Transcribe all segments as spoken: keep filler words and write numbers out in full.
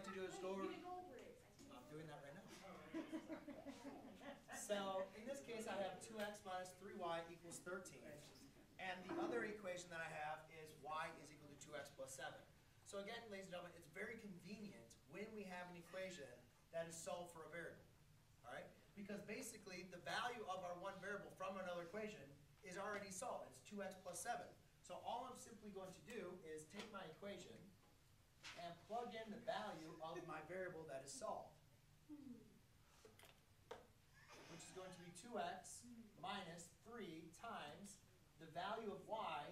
like to do is go over. I'm doing that right now. So in this case, I have two x minus three y equals thirteen. And the other equation that I have is y is equal to two x plus seven. So again, ladies and gentlemen, it's very convenient when we have an equation that is solved for a variable. All right? Because basically, the value of our one variable from another equation is already solved. It's two x plus seven. So all I'm simply going to do is take my equation and plug in the value of my variable that is solved, which is going to be two x minus three times the value of y.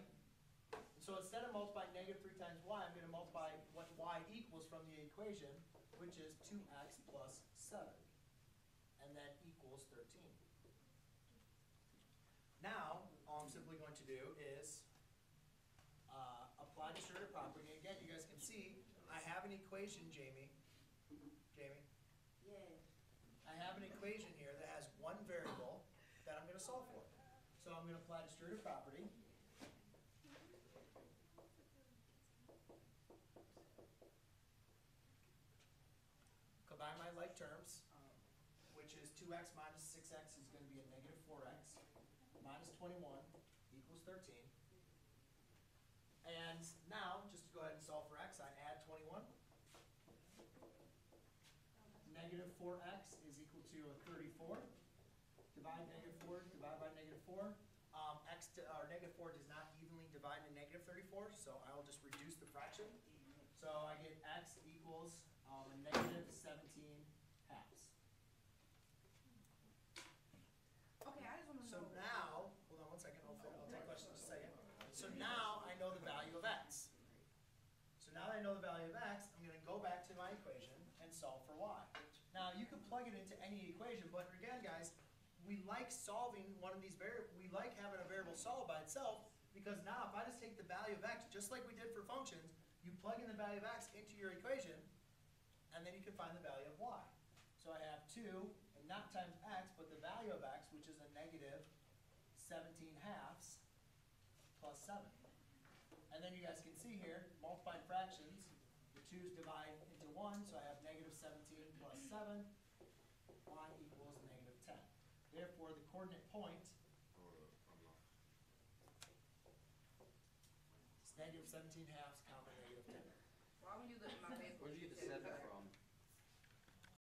So instead of multiplying negative three times y, I'm going to multiply what y equals from the equation, which is two x plus seven, and that equals thirteen. Now, all I'm simply going to do is uh, apply the distributive property. Again, you guys can see I have an equation, Jamie. Jamie? Yeah. I have an equation here that has one variable that I'm going to solve for. So I'm going to apply the distributive property. Combine my like terms, which is two x minus six x is going to be a negative four x. Minus twenty-one equals thirteen. And now, just to go ahead and solve for x, I add twenty-one. Negative four x is equal to a thirty-four. Divide negative four, divide by negative four. Um, x to, or negative four does not evenly divide into negative thirty-four, so I will just reduce the fraction. So I get x equals um, a negative seventeen halves. Okay, I just want to know. So now, hold on one second, I'll, I'll take questions in a second. So now I know the value of x. So now that I know the value of x, I'm going to go back to my equation and solve for y. Now you can plug it into any equation, but again guys, we like solving one of these variables, we like having a variable solved by itself, because now if I just take the value of x, just like we did for functions, you plug in the value of x into your equation, and then you can find the value of y. So I have two, and not times x, but the value of x, which is a negative seventeen halves plus seven. And then you guys can see here, multiplying fractions, the two's divide into one, so I have negative seventeen plus seven, y equals negative ten. Therefore, the coordinate point is negative seventeen halves comma negative ten. Why would you look at my paper? Where'd you get the seven from?